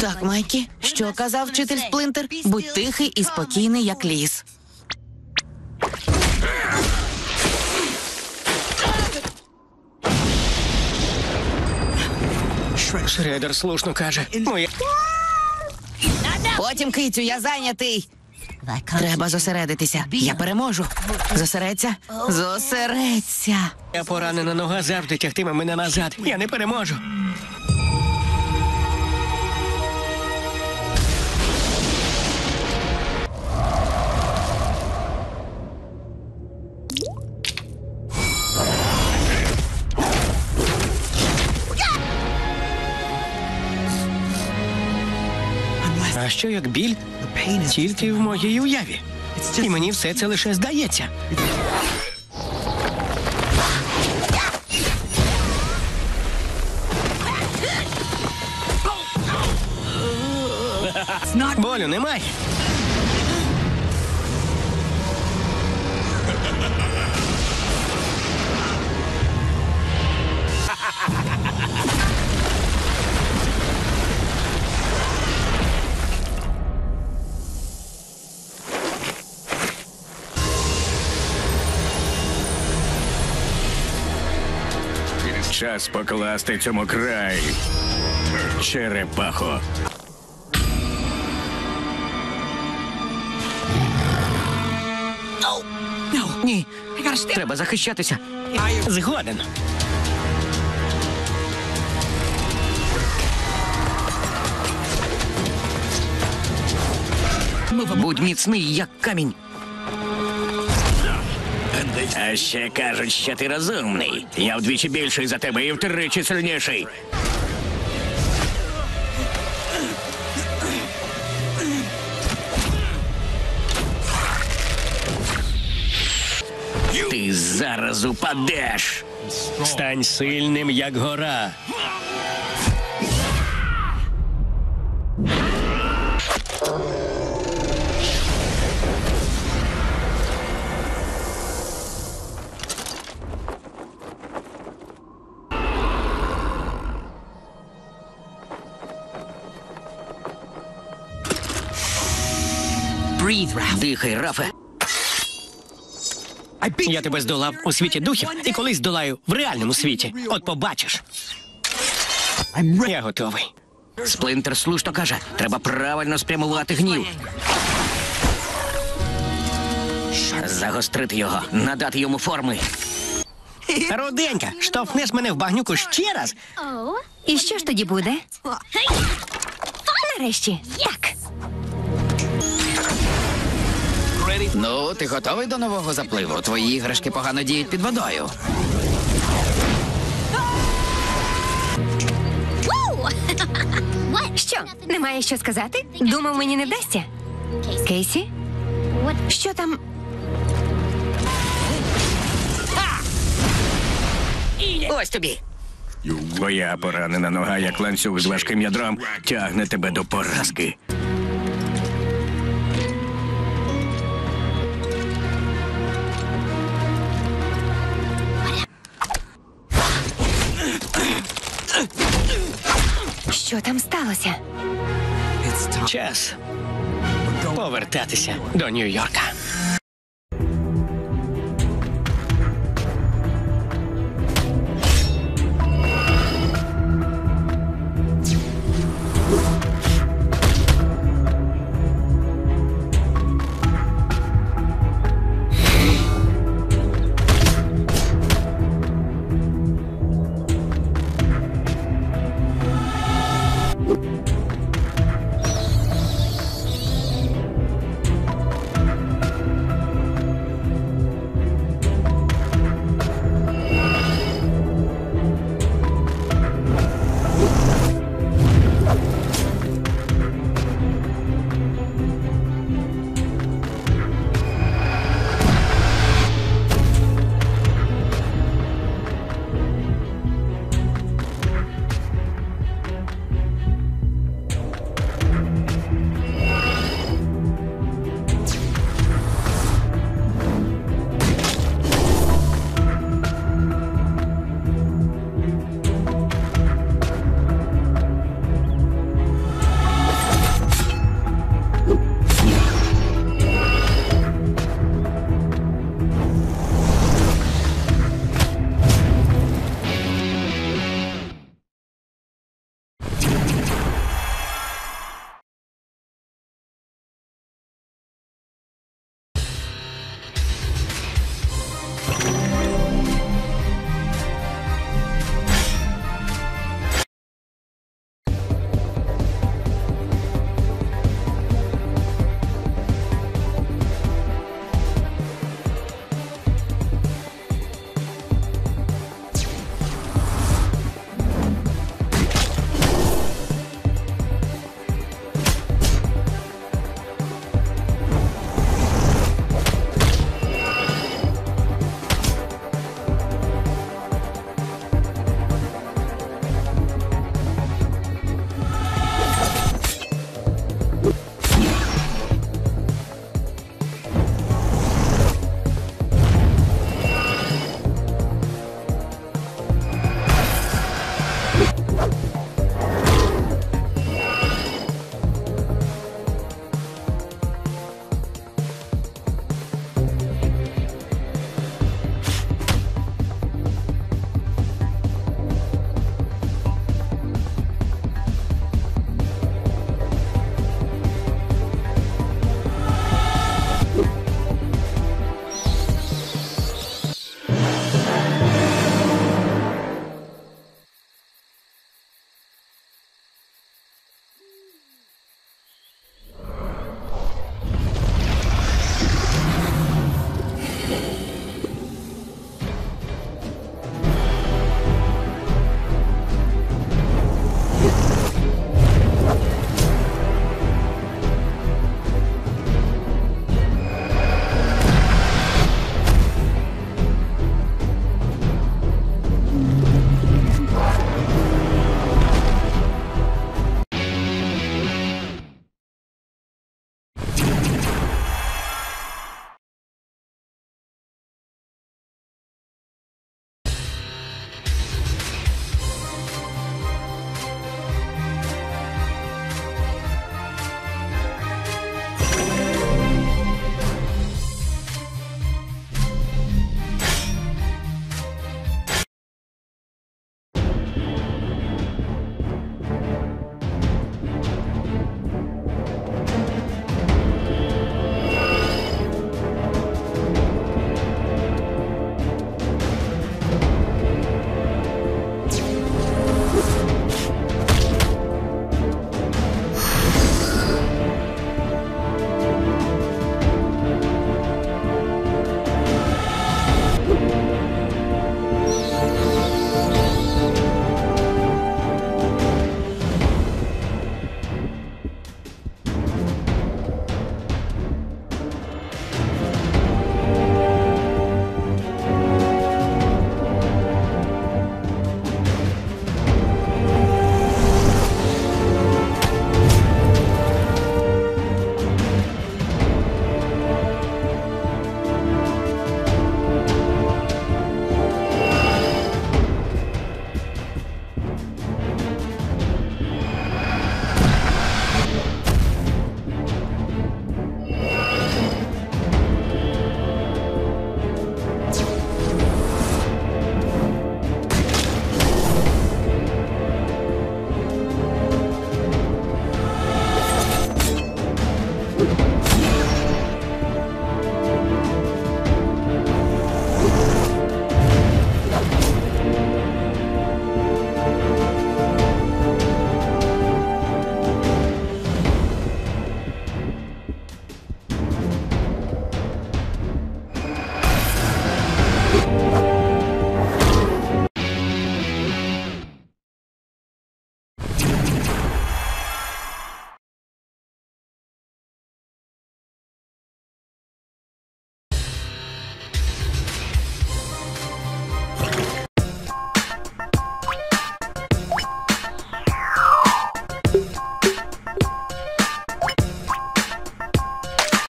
Так, Майкі, що казав вчитель Сплинтер? Будь тихий і спокійний, як ліс. Шредер слушно каже. Потім, Китю, я зайнятий. Треба зосередитися. Я переможу. Зосередься. Зосередься. Я поранена нога завжди тягтиме мене назад. Я не переможу. А що як біль? Тільки в моїй уяві. І мені все це лише здається. Болю немає. Час покласти цьому край, черепахо. Ні, треба захищатися. Згоден. Будь міцний, як камінь. А ще кажуть, що ти розумний. Я вдвічі більший за тебе і втричі сильніший. Ти зараз упадеш. Стань сильним, як гора. Дихай, Рафа. Я тебе здолав у світі духів і колись здолаю в реальному світі. От побачиш. Я готовий. Сплинтер слушно каже, треба правильно спрямувати гнів. Загострити його, надати йому форми. Роденька, штовхнеш мене в багнюку ще раз? І що ж тоді буде? Нарешті, так. Ну, ти готовий до нового запливу? Твої іграшки погано діють під водою. Що? Немає що сказати? Думав, мені не вдасться? Кейсі? Що там? Ось тобі. Твоя поранена нога, як ланцюг з важким ядром, тягне тебе до поразки. Що там сталося? Час повертатися до Нью-Йорка.